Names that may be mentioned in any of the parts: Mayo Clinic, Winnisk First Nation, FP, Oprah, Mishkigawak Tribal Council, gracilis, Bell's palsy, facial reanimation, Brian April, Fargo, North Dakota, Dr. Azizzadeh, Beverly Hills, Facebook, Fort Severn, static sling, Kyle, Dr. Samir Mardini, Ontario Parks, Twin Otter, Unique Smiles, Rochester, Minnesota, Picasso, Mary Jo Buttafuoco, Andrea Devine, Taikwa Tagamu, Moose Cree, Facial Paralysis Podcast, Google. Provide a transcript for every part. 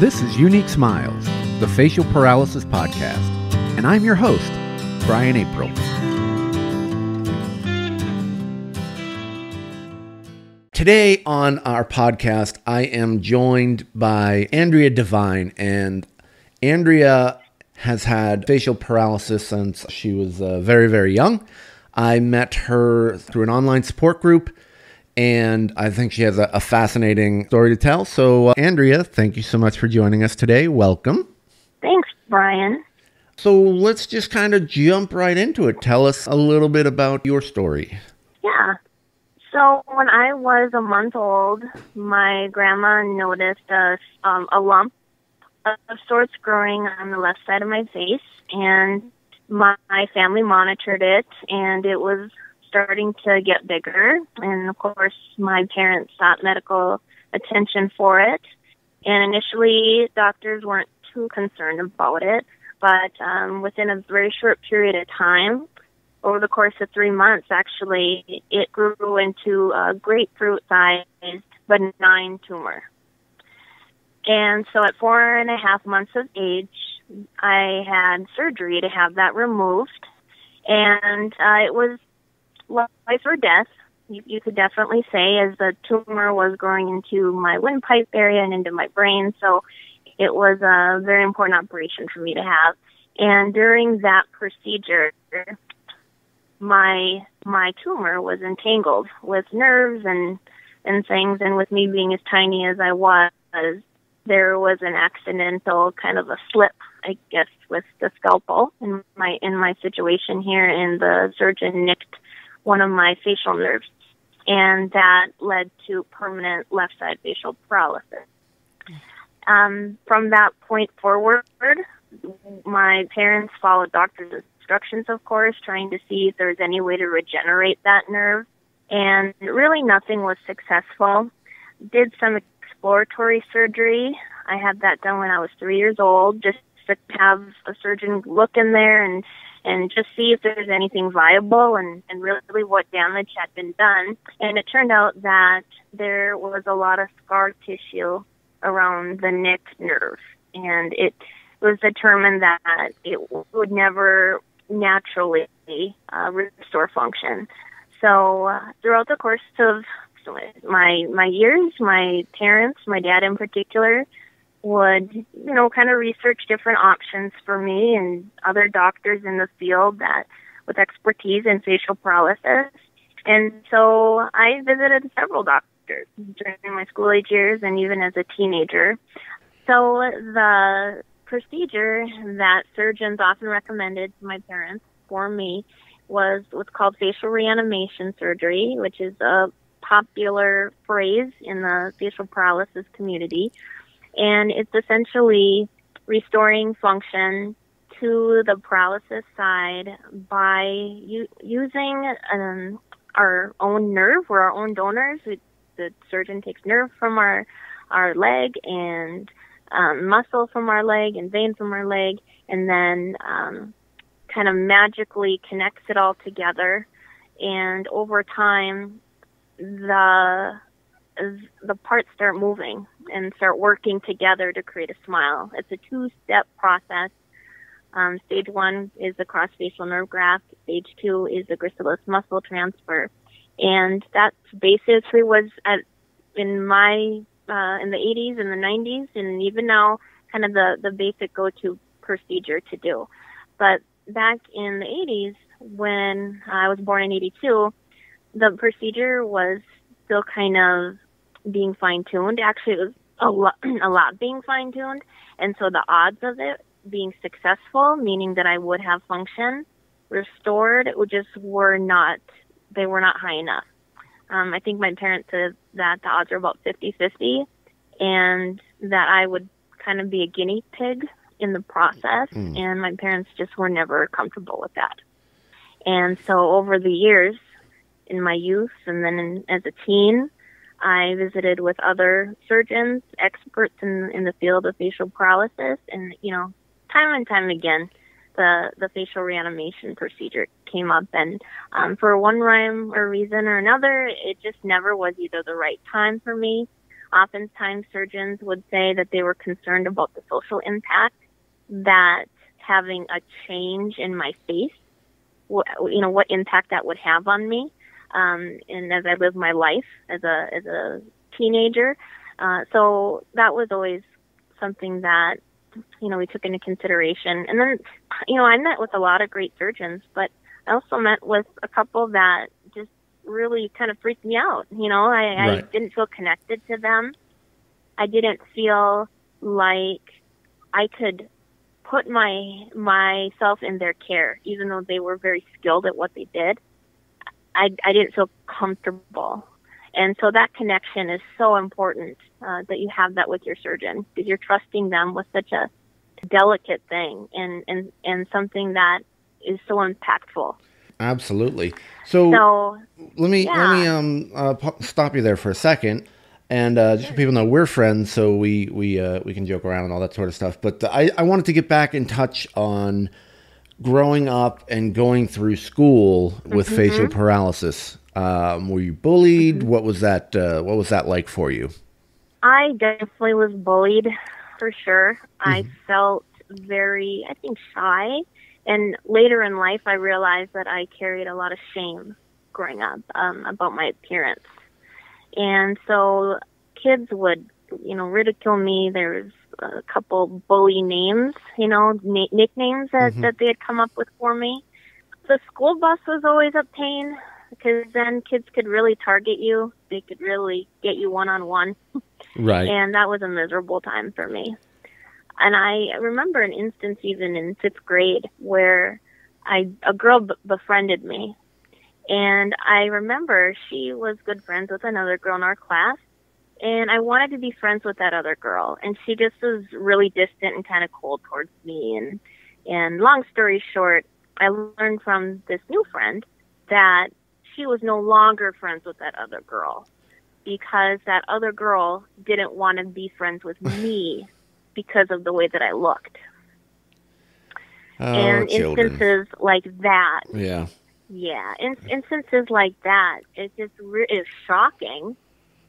This is Unique Smiles, the Facial Paralysis Podcast, and I'm your host, Brian April. Today on our podcast, I am joined by Andrea Devine, and Andrea has had facial paralysis since she was very, very young. I met her through an online support group, and I think she has a fascinating story to tell. So, Andrea, thank you so much for joining us today. Welcome. Thanks, Brian. So let's just kind of jump right into it. Tell us a little bit about your story. Yeah. So when I was a month old, my grandma noticed a lump of sorts growing on the left side of my face, and my family monitored it, and it was starting to get bigger, and of course my parents sought medical attention for it, and initially doctors weren't too concerned about it, but within a very short period of time, over the course of 3 months actually, it grew into a grapefruit-sized benign tumor. And so at 4.5 months of age, I had surgery to have that removed, and it was life or death, you could definitely say, as the tumor was growing into my windpipe area and into my brain. So it was a very important operation for me to have. And during that procedure, my tumor was entangled with nerves and things. And with me being as tiny as I was, there was an accidental kind of a slip, I guess, with the scalpel in my situation here, and the surgeon nicked one of my facial nerves, and that led to permanent left side facial paralysis. From that point forward, my parents followed doctor's instructions, of course, trying to see if there was any way to regenerate that nerve, and really nothing was successful. Did some exploratory surgery. I had that done when I was 3 years old, just to have a surgeon look in there and just see if there's anything viable and really what damage had been done. And it turned out that there was a lot of scar tissue around the neck nerve, and it was determined that it would never naturally restore function. So throughout the course of my years, my parents, my dad in particular, would, kind of research different options for me and other doctors in the field that with expertise in facial paralysis. And so I visited several doctors during my school age years and even as a teenager. So the procedure that surgeons often recommended to my parents for me was what's called facial reanimation surgery, which is a popular phrase in the facial paralysis community. And it's essentially restoring function to the paralysis side by using our own nerve. We're our own donors. The surgeon takes nerve from our leg, and muscle from our leg, and vein from our leg, and then kind of magically connects it all together. And over time, the parts start moving and start working together to create a smile. It's a two-step process. Stage one is the cross-facial nerve graft. Stage two is the gracilis muscle transfer. And that basically was in the 80s and the 90s, and even now, kind of the basic go-to procedure to do. But back in the 80s, when I was born in 82, the procedure was still kind of being fine-tuned. Actually, it was a lot being fine-tuned, and so the odds of it being successful, meaning that I would have function restored, were not high enough. I think my parents said that the odds are about 50-50, and that I would kind of be a guinea pig in the process, and my parents just were never comfortable with that. And so over the years, in my youth and then as a teen, I visited with other surgeons, experts in the field of facial paralysis, and time and time again, the facial reanimation procedure came up, and for one rhyme or reason or another, it just never was either the right time for me, Oftentimes surgeons would say that they were concerned about the social impact that having a change in my face, you know, what impact that would have on me. And as I lived my life as a teenager, so that was always something that, you know, we took into consideration. And then, you know, I met with a lot of great surgeons, but I also met with a couple that just really kind of freaked me out. You know, I didn't feel connected to them. I didn't feel like I could put myself in their care, even though they were very skilled at what they did. I didn't feel comfortable. And so that connection is so important, that you have that with your surgeon, because you're trusting them with such a delicate thing and something that is so impactful. Absolutely. So let me stop you there for a second. And just so people know, we're friends, so we can joke around and all that sort of stuff. But I wanted to get back in touch on growing up and going through school with facial paralysis. Were you bullied? What was that like for you? I definitely was bullied, for sure. I felt very, I think, shy. And later in life, I realized that I carried a lot of shame growing up about my appearance. And so kids would, you know, ridicule me. There was a couple bully names, you know, nicknames that they had come up with for me. The school bus was always a pain, because then kids could really target you. They could really get you one-on-one. Right. And that was a miserable time for me. And I remember an instance even in fifth grade where a girl befriended me. And I remember she was good friends with another girl in our class. And I wanted to be friends with that other girl. And she just was really distant and kind of cold towards me. And long story short, I learned from this new friend that she was no longer friends with that other girl, because that other girl didn't want to be friends with me because of the way that I looked. And children. Instances like that. Yeah. Yeah. Instances like that. It just is shocking.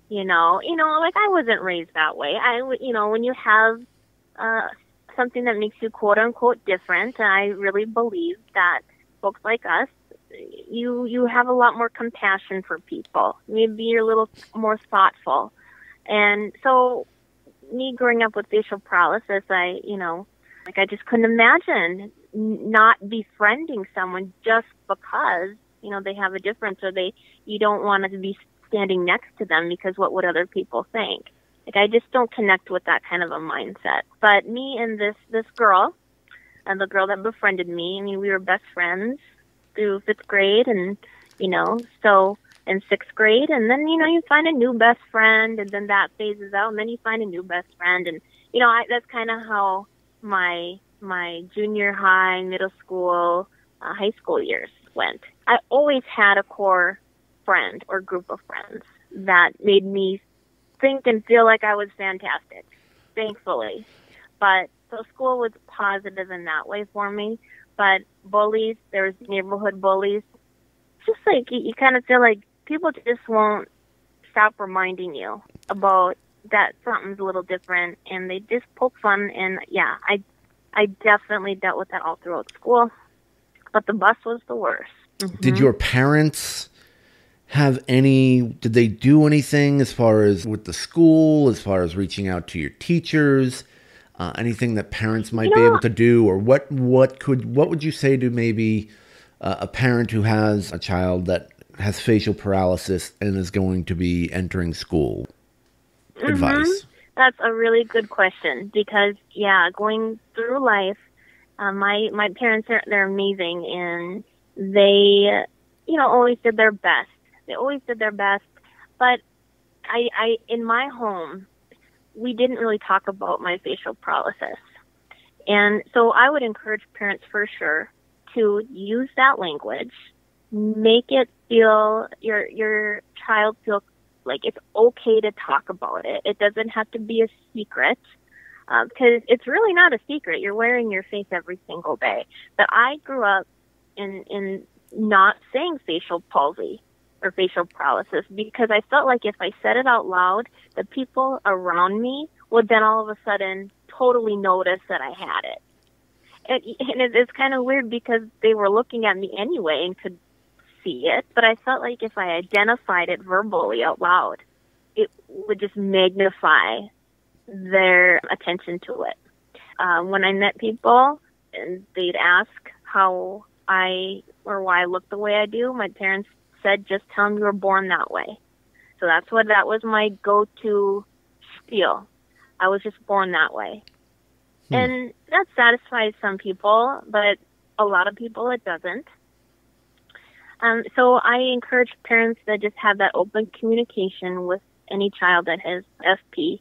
You know, like, I wasn't raised that way. You know, when you have something that makes you quote unquote different, and I really believe that folks like us, you have a lot more compassion for people. Maybe you're a little more thoughtful. And so me growing up with facial paralysis, I just couldn't imagine not befriending someone just because, you know, they have a difference, or you don't want to be standing next to them because what would other people think? Like, I just don't connect with that kind of a mindset. But me and this girl, and the girl that befriended me, I mean, we were best friends through fifth grade and, you know, so in sixth grade. And then, you know, you find a new best friend, and then that phases out, and then you find a new best friend. And, you know, that's kind of how my junior high, middle school, high school years went. I always had a core friend or group of friends that made me think and feel like I was fantastic, thankfully. But so school was positive in that way for me. But bullies, there was neighborhood bullies. Just like you kind of feel like people just won't stop reminding you about that something's a little different, and they just poke fun. And yeah, I definitely dealt with that all throughout school. But the bus was the worst. Did your parents did they do anything as far as with the school, as far as reaching out to your teachers? Anything that parents might be able to do, or what would you say to maybe a parent who has a child that has facial paralysis and is going to be entering school? Advice. That's a really good question, because going through life, my parents they're amazing, and they always did their best. They always did their best, but I in my home, we didn't really talk about my facial paralysis. And so I would encourage parents, for sure, to use that language, make it feel, your child feel like it's okay to talk about it. It doesn't have to be a secret, because it's really not a secret. You're wearing your face every single day. But I grew up in not saying facial palsy. or facial paralysis, because I felt like if I said it out loud, the people around me would then all of a sudden totally notice that I had it. And it's kind of weird because they were looking at me anyway and could see it, but I felt like if I identified it verbally out loud, it would just magnify their attention to it. When I met people and they'd ask how I or why I look the way I do, my parents said, just tell them you were born that way. So that was my go-to spiel. I was just born that way. And that satisfies some people, but a lot of people it doesn't. So I encourage parents that just have that open communication with any child that has FP.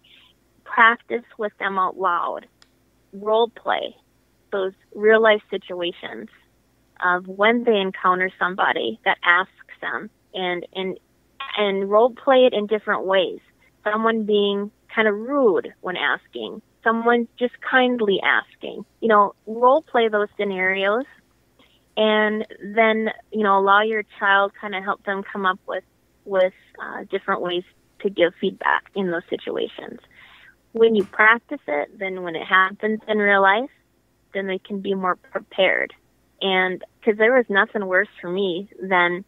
Practice with them out loud. Role play those real-life situations of when they encounter somebody that asks them, and role play it in different ways. Someone being kind of rude when asking. Someone just kindly asking, you know, role play those scenarios, and then, you know, allow your child kind of help them come up with different ways to give feedback in those situations. When you practice it, then when it happens in real life, then they can be more prepared. And because there was nothing worse for me than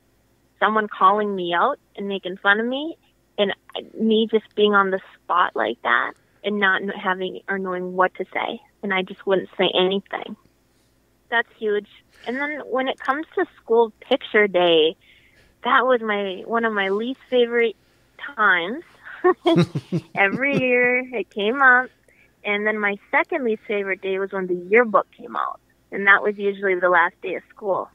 someone calling me out and making fun of me, and me just being on the spot like that and not having or knowing what to say. And I just wouldn't say anything. That's huge. And then when it comes to school picture day, that was one of my least favorite times. Every year it came up. And then my second least favorite day was when the yearbook came out. And that was usually the last day of school.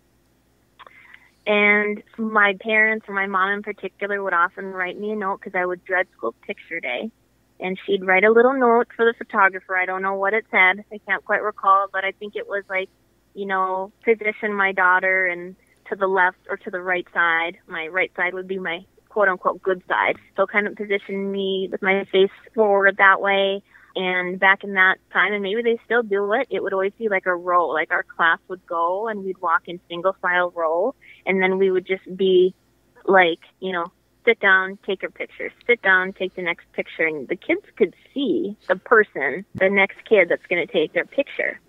And my parents, or my mom in particular, would often write me a note because I would dread school picture day. And she'd write a little note for the photographer. I don't know what it said. I can't quite recall, but I think it was like, you know, position my daughter and to the left or to the right side. My right side would be my quote-unquote good side. So kind of position me with my face forward that way. And back in that time, and maybe they still do it would always be like a row. Like our class would go and we'd walk in single file row. And then we would just be like, you know, sit down, take your picture, sit down, take the next picture. And the kids could see the person, the next kid that's going to take their picture.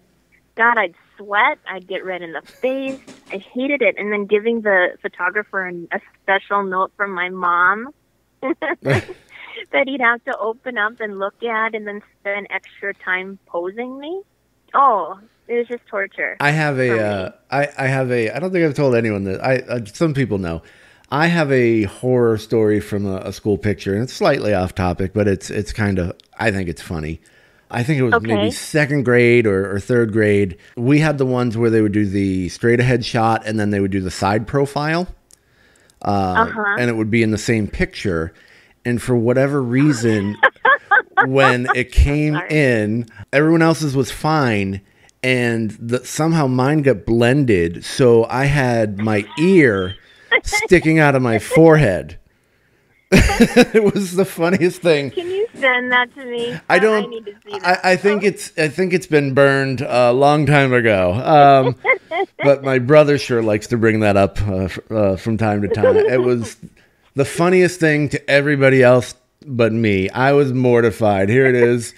God, I'd sweat. I'd get red in the face. I hated it. And then giving the photographer a special note from my mom that he'd have to open up and look at and then spend extra time posing me. Oh, it was just torture. I have I don't think I've told anyone this. Some people know. I have a horror story from a school picture, and it's slightly off topic, but it's kind of, I think it's funny. I think it was maybe second grade or third grade. We had the ones where they would do the straight ahead shot, and then they would do the side profile, and it would be in the same picture. And for whatever reason, when it came in, everyone else's was fine, and somehow mine got blended, so I had my ear sticking out of my forehead. It was the funniest thing. Can you send that to me? I need to see that. I think it's been burned a long time ago. But my brother sure likes to bring that up from time to time. It was the funniest thing to everybody else but me. I was mortified. Here it is,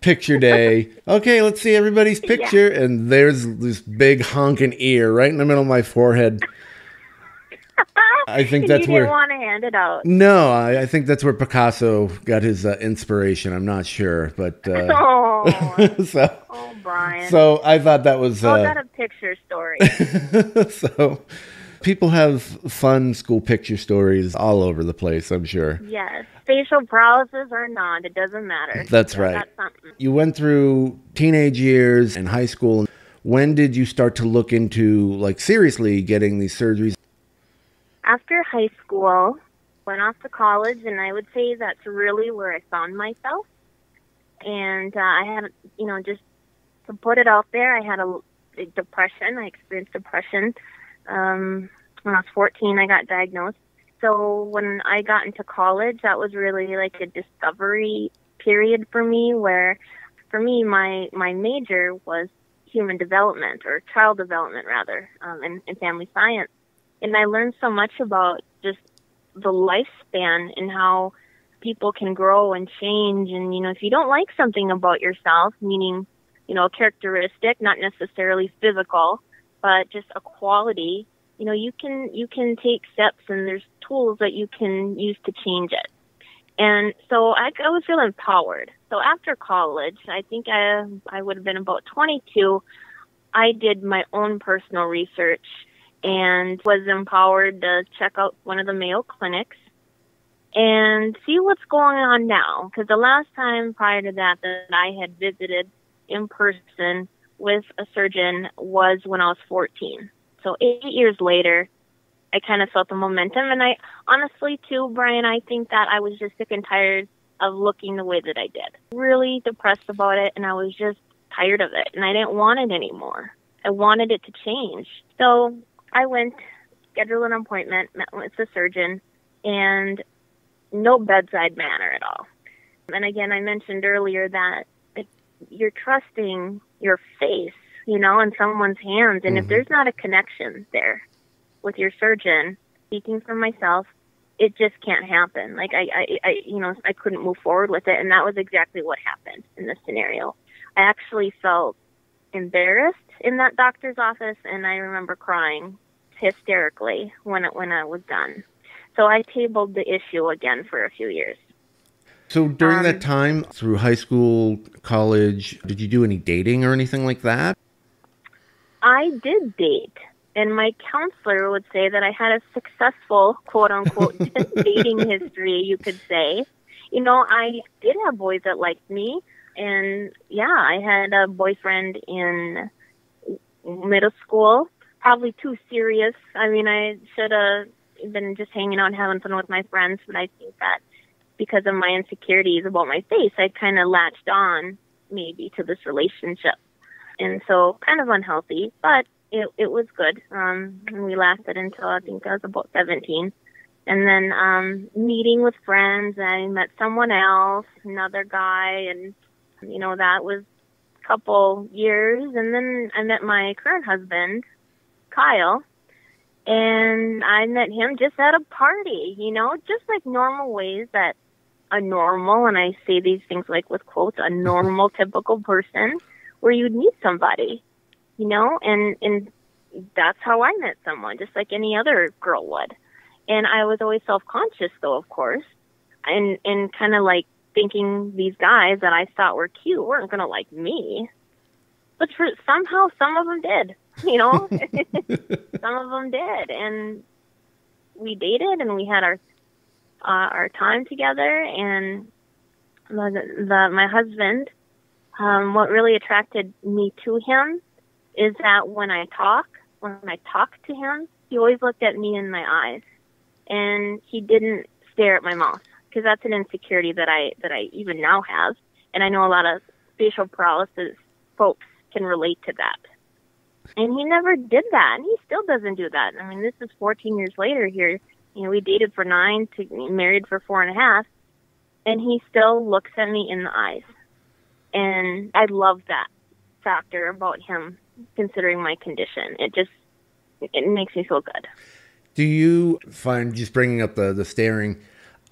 picture day. Okay, let's see everybody's picture, and there's this big honking ear right in the middle of my forehead. I think that's where you didn't want to hand it out. No, I think that's where Picasso got his inspiration. I'm not sure, but Brian. So I thought that was got a picture story. So people have fun school picture stories all over the place, I'm sure. Yes, facial paralysis or not, it doesn't matter. That's right. You went through teenage years and high school. When did you start to look into like seriously getting these surgeries? After high school, went off to college, and I would say that's really where I found myself. And I had, you know, just to put it out there, I had a big depression. I experienced depression. When I was 14, I got diagnosed. So when I got into college, that was really like a discovery period for me, where for me, my major was human development, or child development rather, and family science. And I learned so much about just the lifespan and how people can grow and change. And, you know, if you don't like something about yourself, meaning, you know, a characteristic, not necessarily physical, but just a quality, you know, you can take steps, and there's tools that you can use to change it. And so I would feel empowered. So after college, I think I would have been about 22, I did my own personal research and was empowered to check out one of the Mayo Clinics and see what's going on now. Because the last time prior to that that I had visited in person with a surgeon was when I was 14. So 8 years later, I kind of felt the momentum. And I honestly, too, Brian, I think that I was just sick and tired of looking the way that I did. Really depressed about it, and I was just tired of it, and I didn't want it anymore. I wanted it to change. So I went, scheduled an appointment, met with the surgeon, and no bedside manner at all. And again, I mentioned earlier that you're trusting your face, you know, in someone's hands. And if there's not a connection there with your surgeon, speaking for myself, it just can't happen. Like I couldn't move forward with it. And that was exactly what happened in this scenario. I actually felt embarrassed in that doctor's office, and I remember crying hysterically when I was done. So I tabled the issue again for a few years. So during that time, through high school, college, did you do any dating or anything like that? I did date, and my counselor would say that I had a successful, quote-unquote, dating history, you could say. You know, I did have boys that liked me. And yeah, I had a boyfriend in middle school, probably too serious. I mean, I should have been just hanging out and having fun with my friends, but I think that because of my insecurities about my face, I kind of latched on maybe to this relationship. And so kind of unhealthy, but it was good. And we lasted until I think I was about 17. And then meeting with friends, I met someone else, another guy, and you know, that was a couple years. And then I met my current husband, Kyle, and I met him just at a party, you know, just like normal ways that a normal, and I say these things like with quotes, a normal, typical person where you'd meet somebody, you know, and that's how I met someone, just like any other girl would. And I was always self-conscious, though, of course, and kind of like, thinking these guys that I thought were cute weren't going to like me. But somehow some of them did, you know. Some of them did. And we dated and we had our time together. And my husband, what really attracted me to him is that when I talked to him, he always looked at me in my eyes. And he didn't stare at my mouth. Because that's an insecurity that I even now have. And I know a lot of facial paralysis folks can relate to that. And he never did that. And he still doesn't do that. I mean, this is 14 years later here. You know, we dated for 9, married for 4.5. And he still looks at me in the eyes. And I love that factor about him considering my condition. It makes me feel good. Do you find, just bringing up the staring,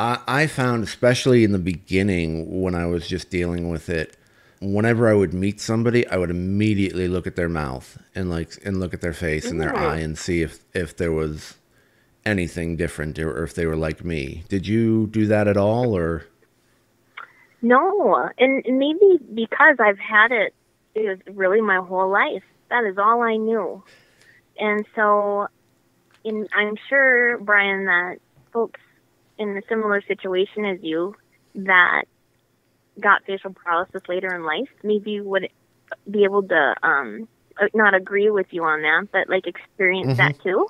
I found, especially in the beginning when I was just dealing with it, whenever I would meet somebody, I would immediately look at their mouth and look at their face and their eye and see if there was anything different or if they were like me. Did you do that at all? Or no, and maybe because I've had it, it was really my whole life. That is all I knew. And so I'm sure, Brian, that folks in a similar situation as you that got facial paralysis later in life, maybe would be able to not agree with you on that, but like experience that too.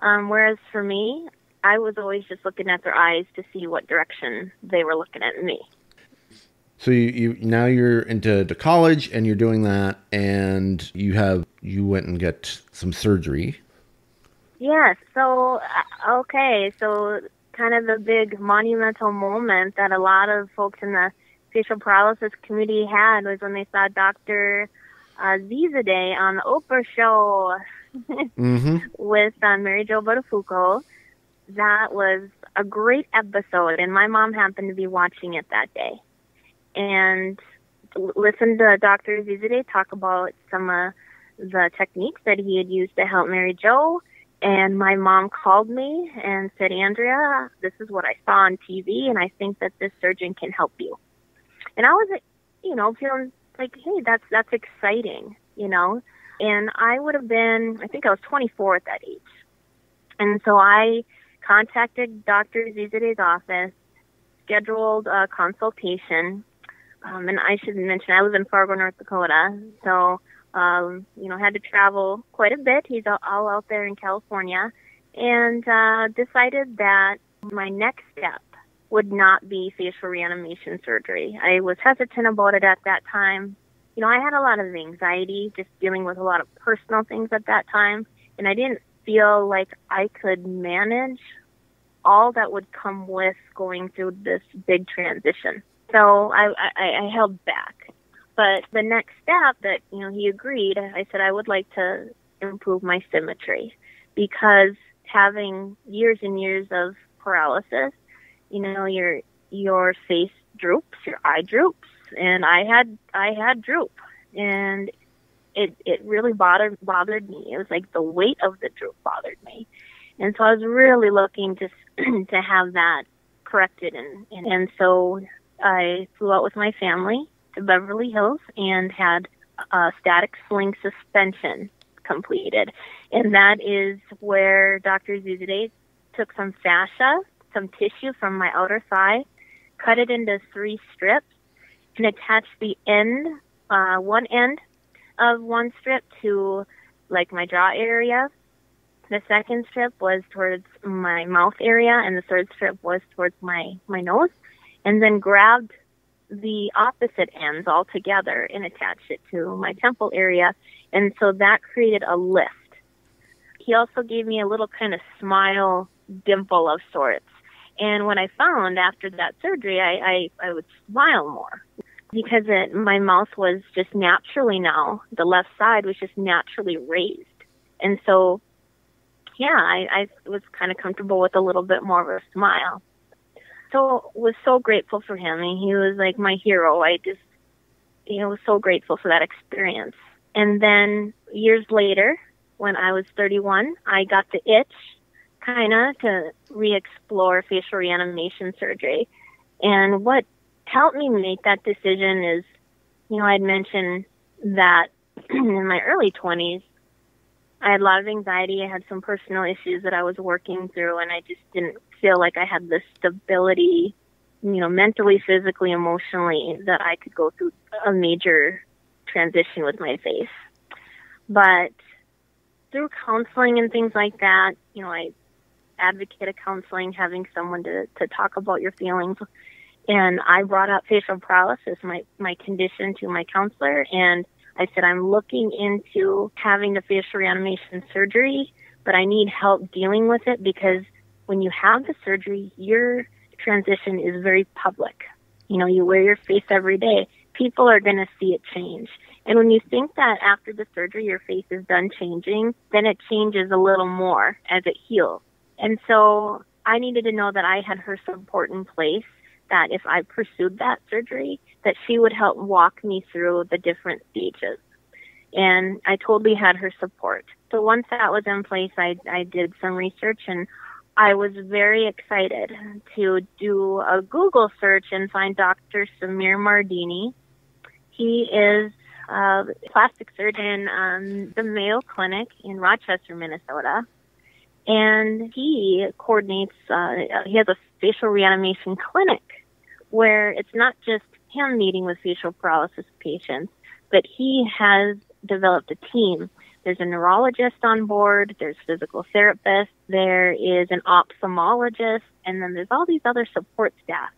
Whereas for me, I was always just looking at their eyes to see what direction they were looking at me. So now you're into college and you're doing that, and you went and got some surgery. Yes. So okay. So, kind of the big monumental moment that a lot of folks in the facial paralysis community had was when they saw Dr. Azizzadeh on the Oprah show with Mary Jo Buttafuoco. that was a great episode, and my mom happened to be watching it that day. And listened to Dr. Azizzadeh talk about some of the techniques that he had used to help Mary Jo. And my mom called me and said, Andrea, this is what I saw on TV, and I think that this surgeon can help you. And I was, you know, feeling like, hey, that's exciting, you know. And I would have been, I think I was 24 at that age. And so I contacted Dr. Azizzadeh's office, scheduled a consultation. And I should mention, I live in Fargo, North Dakota, so... had to travel quite a bit. He's all out there in California, and decided that my next step would not be facial reanimation surgery. I was hesitant about it at that time. You know, I had a lot of anxiety, just dealing with a lot of personal things at that time, and I didn't feel like I could manage all that would come with going through this big transition. So I held back. But the next step that, you know, he agreed, I said, I would like to improve my symmetry, because having years and years of paralysis, you know, your face droops, your eye droops, and I had droop, and it really bothered me. It was like the weight of the droop bothered me. And so I was really looking just to have that corrected. And so I flew out with my family, Beverly Hills, and had a static sling suspension completed. And that is where Dr. Azizzadeh took some fascia, some tissue from my outer thigh, cut it into 3 strips, and attached the end, one end of one strip to, like, my jaw area. The second strip was towards my mouth area, and the third strip was towards my nose, and then grabbed the opposite ends all together and attached it to my temple area. And so that created a lift. He also gave me a little kind of smile dimple of sorts. And what I found after that surgery, I would smile more, because my mouth was just naturally now, the left side was just naturally raised. And so, yeah, I was kind of comfortable with a little bit more of a smile. So was so grateful for him, and he was like my hero. I just, you know, was so grateful for that experience. And then years later, when I was 31, I got the itch, kind of, to re-explore facial reanimation surgery. And what helped me make that decision is, you know, I'd mentioned that in my early 20s, I had a lot of anxiety. I had some personal issues that I was working through, and I just didn't feel like I had the stability, you know, mentally, physically, emotionally, that I could go through a major transition with my face. But through counseling and things like that, you know, I advocated counseling, having someone to talk about your feelings. And I brought up facial paralysis, my condition, to my counselor, and I said, I'm looking into having the facial reanimation surgery, but I need help dealing with it, because when you have the surgery, your transition is very public. You know, you wear your face every day. People are going to see it change. And when you think that after the surgery your face is done changing, then it changes a little more as it heals. And so I needed to know that I had her support in place, that if I pursued that surgery, that she would help walk me through the different stages. And I totally had her support. So once that was in place, I did some research, and I was very excited to do a Google search and find Dr. Samir Mardini. He is a plastic surgeon at the Mayo Clinic in Rochester, Minnesota. And he coordinates, he has a facial reanimation clinic, where it's not just him meeting with facial paralysis patients, but he has developed a team. There's a neurologist on board, there's physical therapists, there is an ophthalmologist, and then there's all these other support staff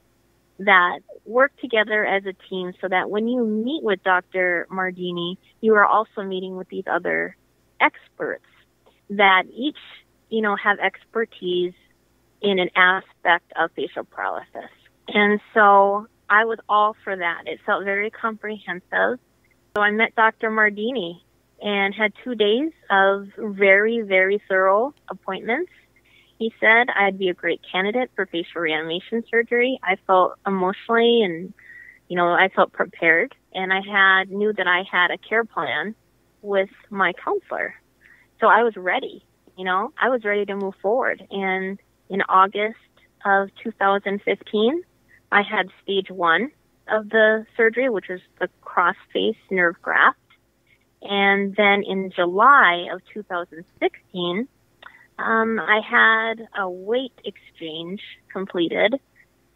that work together as a team, so that when you meet with Dr. Mardini, you are also meeting with these other experts that each, you know, have expertise in an aspect of facial paralysis. And so I was all for that. It felt very comprehensive. So I met Dr. Mardini and had 2 days of very, very thorough appointments. He said I'd be a great candidate for facial reanimation surgery. I felt emotionally and, you know, I felt prepared. And I had knew that I had a care plan with my counselor. So I was ready, you know. I was ready to move forward. And in August of 2015, I had stage 1 of the surgery, which was the cross-face nerve graft. And then in July of 2016, I had a weight exchange completed.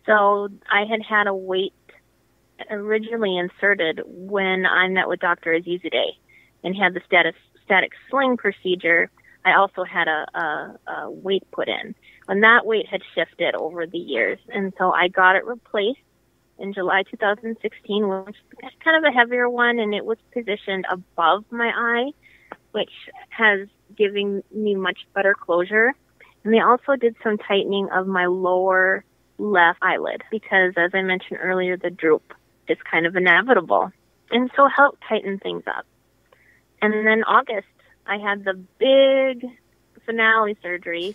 So I had had a weight originally inserted when I met with Dr. Azizzadeh and had the static sling procedure. I also had a weight put in, and that weight had shifted over the years. And so I got it replaced in July 2016, which was kind of a heavier one, and it was positioned above my eye, which has giving me much better closure. And they also did some tightening of my lower left eyelid because, as I mentioned earlier, the droop is kind of inevitable. And so help tighten things up. And then August, I had the big finale surgery,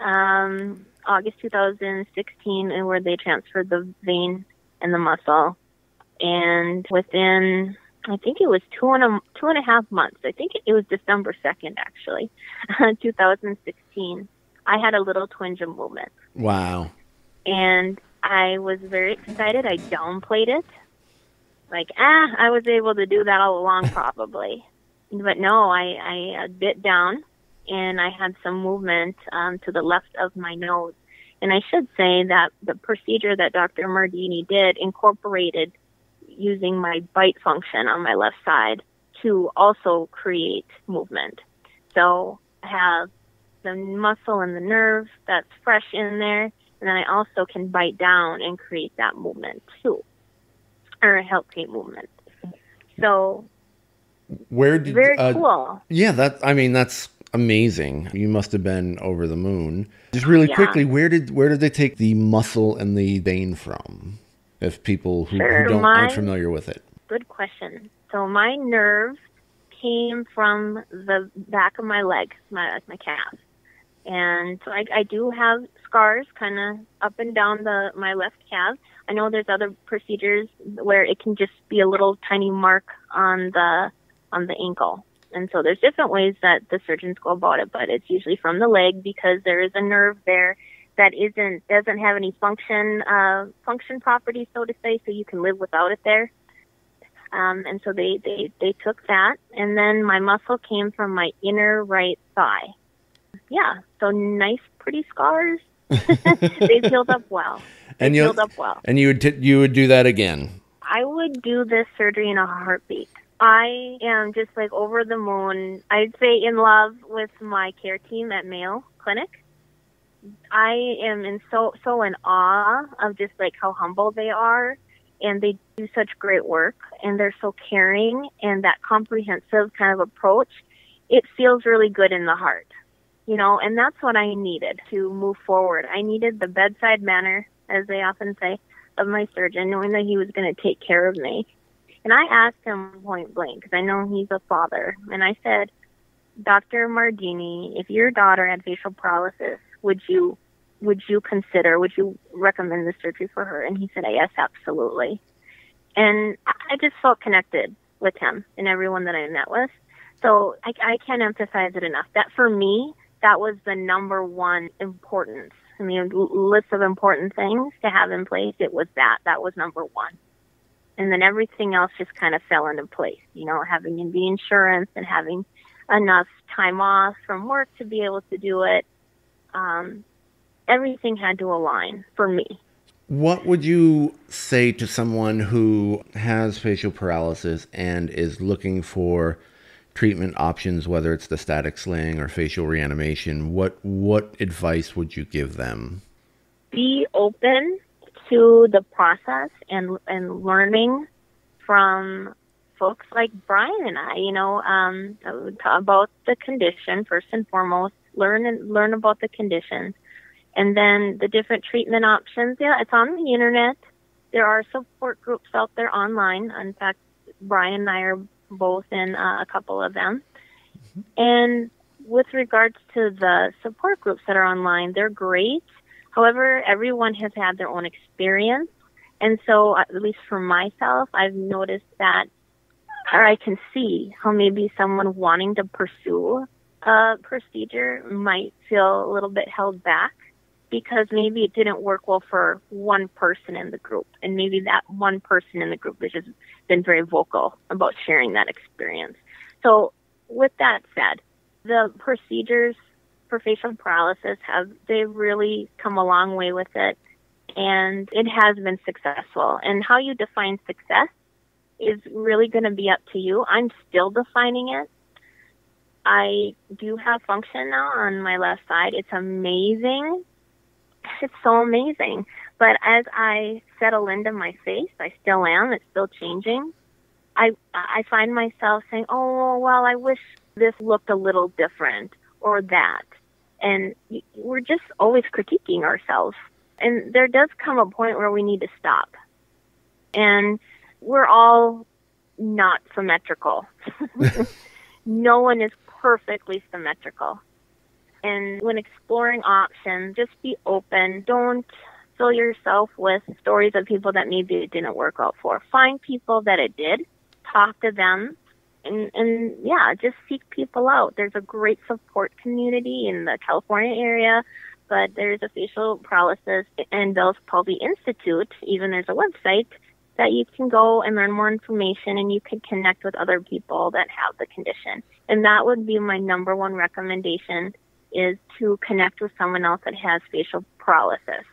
August 2016, and where they transferred the vein and the muscle. And within, I think it was two and a half months. I think it was December 2nd, actually, 2016. I had a little twinge of movement. Wow. And I was very excited. I downplayed it. Like, I was able to do that all along probably. But no, I bit down and I had some movement to the left of my nose. And I should say that the procedure that Dr. Mardini did incorporated using my bite function on my left side to also create movement. So I have the muscle and the nerve that's fresh in there, and then I also can bite down and create that movement too, or help create movement. So cool. Yeah, that's amazing. You must have been over the moon. Just really quickly, where did they take the muscle and the vein from? If people aren't familiar with it. Good question. So my nerve came from the back of my leg, my calf. And so I do have scars kind of up and down my left calf. I know there's other procedures where it can just be a little tiny mark on the ankle. And so there's different ways that the surgeons go about it, but it's usually from the leg because there is a nerve there that doesn't have any function property, so to say, so you can live without it there. And so they took that, and then my muscle came from my inner right thigh. Yeah, so nice, pretty scars. They healed up well. And you would do that again? I would do this surgery in a heartbeat. I am just like over the moon. I'd say in love with my care team at Mayo Clinic. I am so in awe of just like how humble they are, and they do such great work, and they're so caring, and that comprehensive kind of approach, it feels really good in the heart, you know, and that's what I needed to move forward. I needed the bedside manner, as they often say, of my surgeon, knowing that he was going to take care of me. And I asked him point blank, because I know he's a father, and I said, Dr. Mardini, if your daughter had facial paralysis, would you recommend this surgery for her? And he said, yes, absolutely. And I just felt connected with him and everyone that I met with. So I can't emphasize it enough that for me, that was the #1 importance. I mean, list of important things to have in place. It was that. That was #1. And then everything else just kind of fell into place, you know, having the insurance and having enough time off from work to be able to do it. Everything had to align for me. What would you say to someone who has facial paralysis and is looking for treatment options, whether it's the static sling or facial reanimation? What advice would you give them? Be open to the process and learning from folks like Brian and I, you know, about the condition first and foremost. Learn about the condition, and then the different treatment options. Yeah, it's on the internet. There are support groups out there online. In fact, Brian and I are both in a couple of them. Mm-hmm. And with regards to the support groups that are online, they're great. However, everyone has had their own experience. And so, at least for myself, I've noticed that, or I can see how maybe someone wanting to pursue a procedure might feel a little bit held back because maybe it didn't work well for one person in the group. And maybe that one person in the group has just been very vocal about sharing that experience. So with that said, the procedures for facial paralysis they've really come a long way with it, and it has been successful. And how you define success is really going to be up to you. I'm still defining it. I do have function now on my left side. It's amazing. It's so amazing. But as I settle into my face, I still am. It's still changing. I find myself saying, oh, well, I wish this looked a little different or that. And we're just always critiquing ourselves. And there does come a point where we need to stop. And we're all not symmetrical. No one is perfectly symmetrical. And when exploring options, just be open. Don't fill yourself with stories of people that maybe it didn't work out for. Find people that it did. Talk to them. And yeah, just seek people out. There's a great support community in the California area, but there's a Facial Paralysis and Bell's Palsy Institute. Even there's a website that you can go and learn more information, and you can connect with other people that have the condition. And that would be my number one recommendation, is to connect with someone else that has facial paralysis.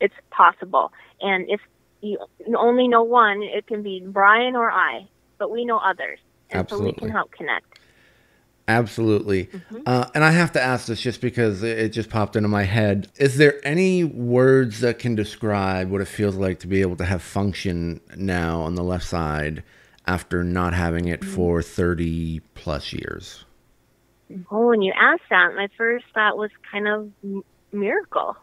It's possible. And if you only know one, it can be Brian or I, but we know others. And absolutely. So we can help connect. Absolutely. Mm-hmm. And I have to ask this just because it just popped into my head. Is there any words that can describe what it feels like to be able to have function now on the left side after not having it for 30 plus years? Oh, when you asked that, my first thought was kind of miracle.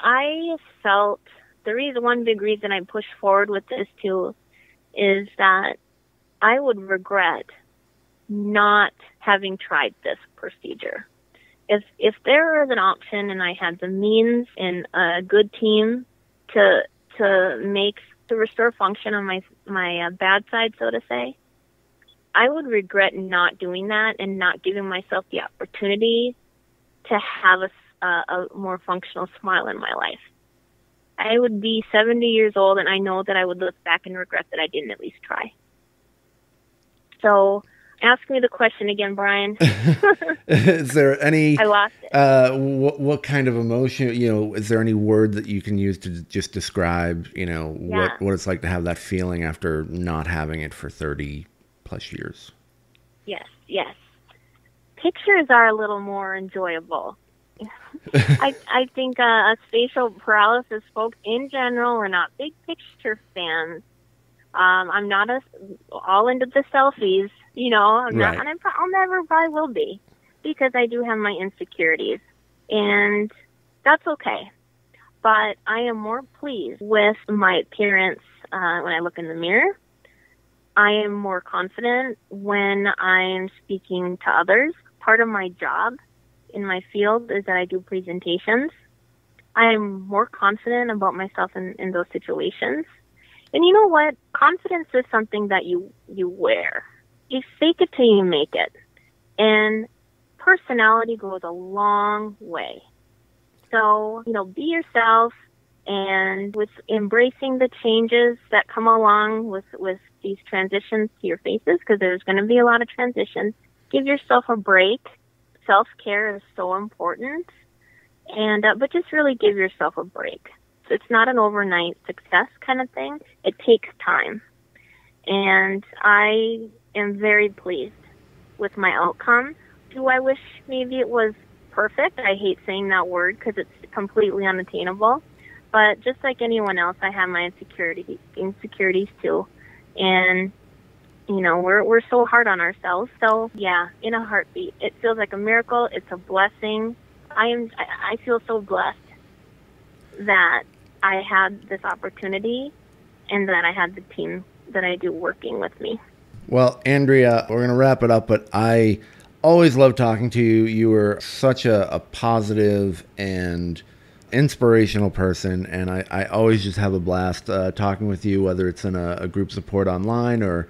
I felt one big reason I pushed forward with this too is that I would regret not having tried this procedure. If there is an option and I had the means and a good team to restore function on my bad side, so to say, I would regret not doing that and not giving myself the opportunity to have a more functional smile in my life. I would be 70 years old, and I know that I would look back and regret that I didn't at least try. So ask me the question again, Brian. Is there any... I lost it. What kind of emotion, is there any word that you can use to just describe, what it's like to have that feeling after not having it for 30 plus years? Yes. Pictures are a little more enjoyable. I think us facial paralysis folk in general are not big picture fans. I'm not all into the selfies, I'm not, and I'll never probably will be, because I do have my insecurities, and that's okay. But I am more pleased with my appearance when I look in the mirror. I am more confident when I'm speaking to others. Part of my job in my field is that I do presentations. I am more confident about myself in those situations. And you know what? Confidence is something that you wear. You fake it till you make it. And personality goes a long way. So, be yourself, and with embracing the changes that come along with these transitions to your faces, because there's going to be a lot of transitions, give yourself a break. Self-care is so important. And but just really give yourself a break. It's not an overnight success kind of thing. It takes time. And I am very pleased with my outcome. Do I wish maybe it was perfect? I hate saying that word because it's completely unattainable. But just like anyone else, I have my insecurities too. And, we're so hard on ourselves. So, yeah, in a heartbeat. It feels like a miracle. It's a blessing. I feel so blessed that I had this opportunity and that I had the team that I do working with me. Well, Andrea, we're going to wrap it up, but I Always loved talking to you. You were such a positive and inspirational person, and I always just have a blast talking with you, whether it's in a group support online or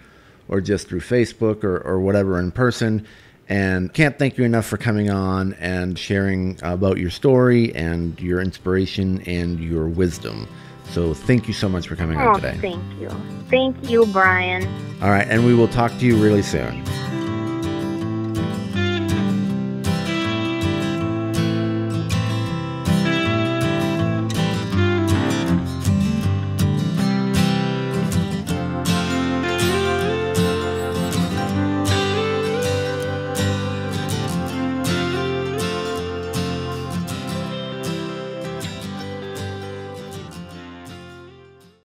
just through Facebook or whatever in person. And can't thank you enough for coming on and sharing about your story and your inspiration and your wisdom. So thank you so much for coming on today. Thank you. Thank you, Brian. All right, and we will talk to you really soon.